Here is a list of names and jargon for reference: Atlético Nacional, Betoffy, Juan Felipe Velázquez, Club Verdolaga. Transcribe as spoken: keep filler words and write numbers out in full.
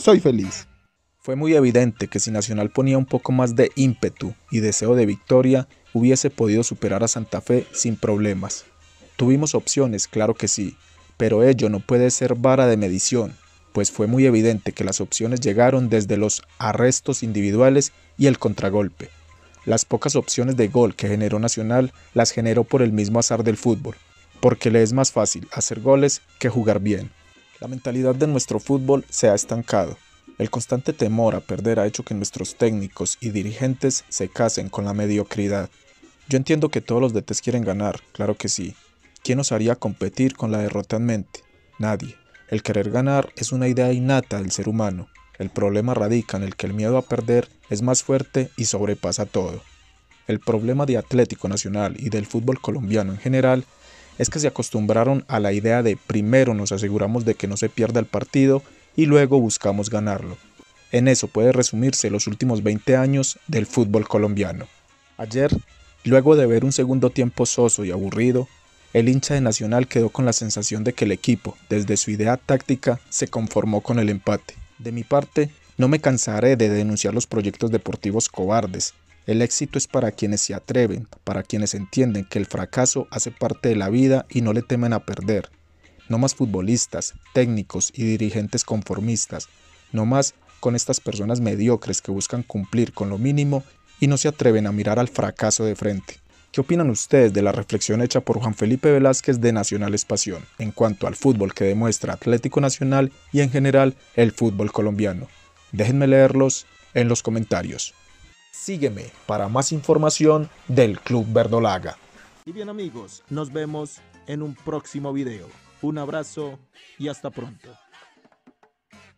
soy feliz. Fue muy evidente que si Nacional ponía un poco más de ímpetu y deseo de victoria, hubiese podido superar a Santa Fe sin problemas. Tuvimos opciones, claro que sí, pero ello no puede ser vara de medición, pues fue muy evidente que las opciones llegaron desde los arrestos individuales y el contragolpe. Las pocas opciones de gol que generó Nacional las generó por el mismo azar del fútbol, porque le es más fácil hacer goles que jugar bien. La mentalidad de nuestro fútbol se ha estancado. El constante temor a perder ha hecho que nuestros técnicos y dirigentes se casen con la mediocridad. Yo entiendo que todos los D Tes quieren ganar, claro que sí. ¿Quién nos haría competir con la derrota en mente? Nadie. El querer ganar es una idea innata del ser humano. El problema radica en el que el miedo a perder es más fuerte y sobrepasa todo. El problema de Atlético Nacional y del fútbol colombiano en general es que se acostumbraron a la idea de primero nos aseguramos de que no se pierda el partido y luego buscamos ganarlo. En eso puede resumirse los últimos veinte años del fútbol colombiano. Ayer, luego de ver un segundo tiempo soso y aburrido, el hincha de Nacional quedó con la sensación de que el equipo, desde su idea táctica, se conformó con el empate. De mi parte, no me cansaré de denunciar los proyectos deportivos cobardes. El éxito es para quienes se atreven, para quienes entienden que el fracaso hace parte de la vida y no le temen a perder. No más futbolistas, técnicos y dirigentes conformistas. No más con estas personas mediocres que buscan cumplir con lo mínimo y no se atreven a mirar al fracaso de frente. ¿Qué opinan ustedes de la reflexión hecha por Juan Felipe Velázquez de Nacional es Pasión en cuanto al fútbol que demuestra Atlético Nacional y en general el fútbol colombiano? Déjenme leerlos en los comentarios. Sígueme para más información del Club Verdolaga. Y bien amigos, nos vemos en un próximo video. Un abrazo y hasta pronto.